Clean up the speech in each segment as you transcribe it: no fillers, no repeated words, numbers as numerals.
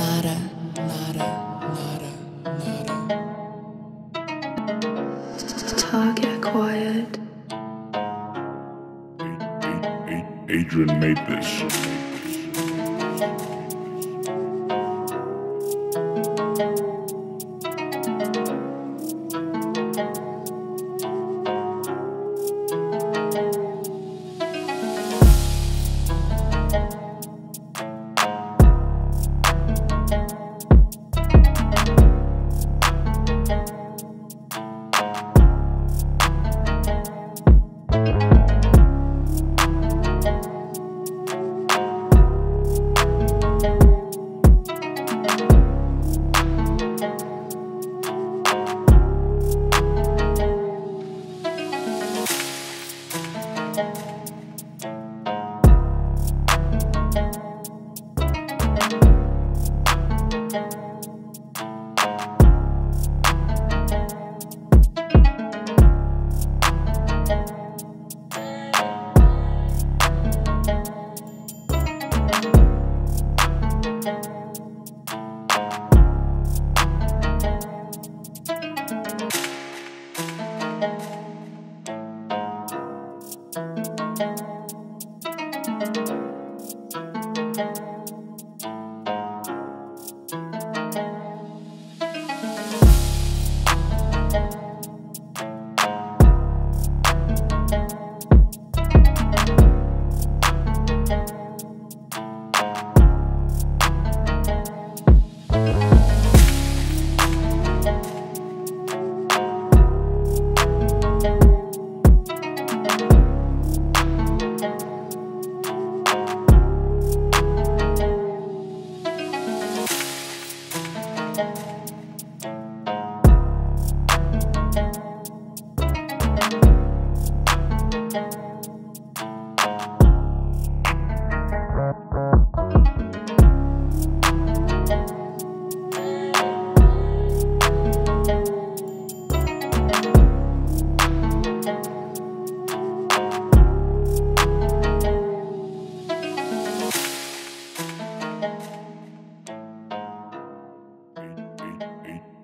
nada, nada, nada, nada. Target acquired. Adrian made this.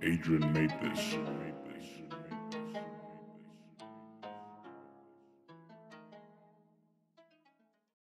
Adrian made this.